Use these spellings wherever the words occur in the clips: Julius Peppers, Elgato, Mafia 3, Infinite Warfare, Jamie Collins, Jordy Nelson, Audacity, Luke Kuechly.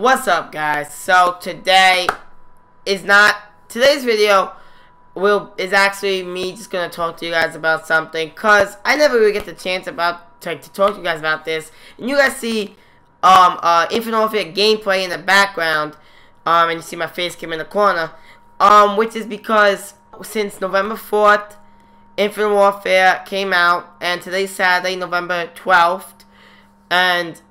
What's up, guys? So today's video is actually me just gonna talk to you guys about something, cause I never really get the chance to talk to you guys about this. And you guys see Infinite Warfare gameplay in the background, and you see my face came in the corner, which is because since November 4th, Infinite Warfare came out, and today's Saturday, November 12th, and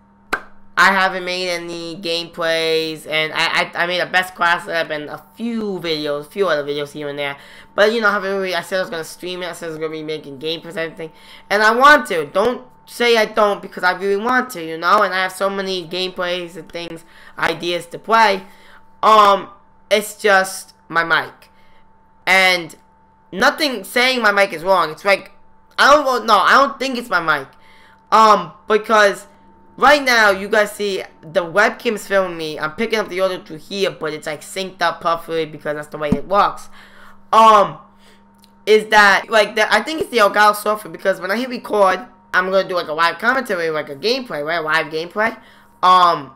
I haven't made any gameplays, and I made a best class lab and a few other videos here and there. But you know, I said I was gonna stream it. I said I was gonna be making gameplays and everything, and I want to. Don't say I don't, because I really want to, you know. And I have so many gameplays and things, ideas to play. It's just my mic, and nothing saying my mic is wrong. It's like I don't think it's my mic, because right now, you guys see, the webcam's filming me. I'm picking up the audio through here, but it's like synced up perfectly because that's the way it works. I think it's the Elgato software, because when I hit record, I'm going to do like a live commentary, like a gameplay, right? A live gameplay. And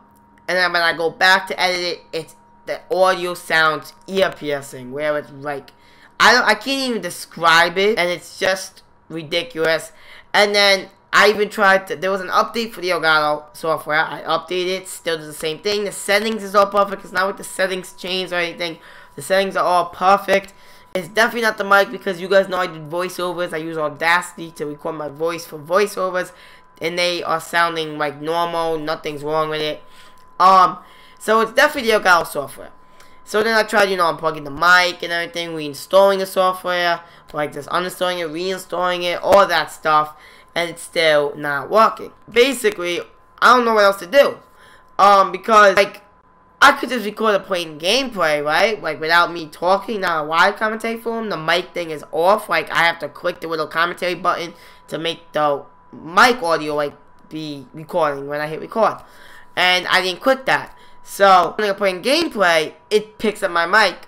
then when I go back to edit it, the audio sounds ear-piercing, where it's like, I can't even describe it, and it's just ridiculous. And then I even tried to, there was an update for the Elgato software, I updated it, still does the same thing, the settings is all perfect, it's not like the settings changed or anything, the settings are all perfect. It's definitely not the mic, because you guys know I did voiceovers, I use Audacity to record my voice for voiceovers, and they are sounding like normal, nothing's wrong with it. So it's definitely the Elgato software. So then I tried, you know, unplugging the mic and everything, reinstalling the software, like just uninstalling it, reinstalling it, all that stuff. And it's still not working. Basically, I don't know what else to do. Because, like, I could just record a plain gameplay, right? Like, without me talking, not a live commentary for them. The mic thing is off. Like, I have to click the little commentary button to make the mic audio, like, be recording when I hit record. And I didn't click that. So, when I'm playing gameplay, it picks up my mic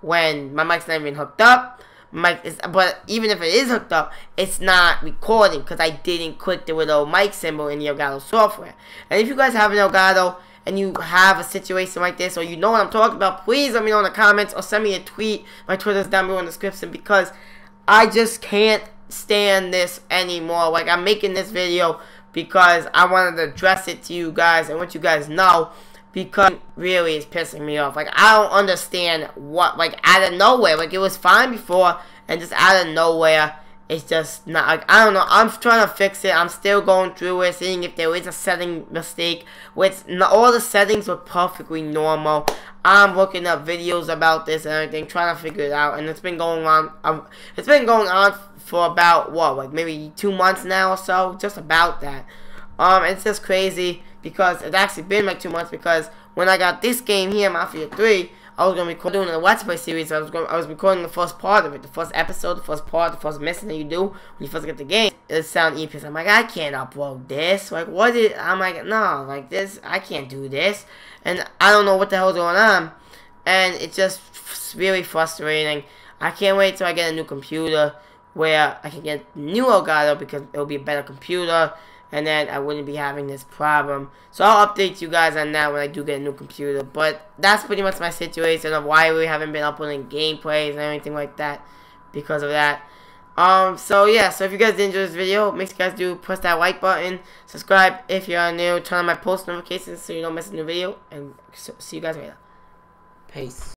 when my mic's not even hooked up. But even if it is hooked up, it's not recording because I didn't click the little mic symbol in the Elgato software. And if you guys have an Elgato and you have a situation like this, or you know what I'm talking about, please let me know in the comments or send me a tweet. My Twitter's down below in the description, because I just can't stand this anymore. Like, I'm making this video because I wanted to address it to you guys and let you guys know, because it really is pissing me off. Like, I don't understand what, like, out of nowhere. Like, it was fine before, and just out of nowhere, it's just not, like, I don't know. I'm trying to fix it. I'm still going through it, seeing if there is a setting mistake. Which, all the settings were perfectly normal. I'm looking up videos about this and everything, trying to figure it out. And it's been going on, for about, what, like, maybe 2 months now or so? Just about that. It's just crazy, because it's actually been like 2 months, because when I got this game here, Mafia 3, I was going to be doing a Let's Play series. I was recording the first part of it, the first episode, the first part, the first mission that you do when you first get the game. It sounds epic. I'm like, I can't upload this. Like, what is, I'm like, no, like this, I can't do this. And I don't know what the hell's going on. And it's just really frustrating. I can't wait till I get a new computer where I can get a new Elgato, because it'll be a better computer. And then I wouldn't be having this problem. So I'll update you guys on that when I do get a new computer. But that's pretty much my situation of why we haven't been uploading gameplays and anything like that, because of that. So yeah, so if you guys did enjoy this video, make sure you guys do press that like button. Subscribe if you are new. Turn on my post notifications so you don't miss a new video. And see you guys later. Peace.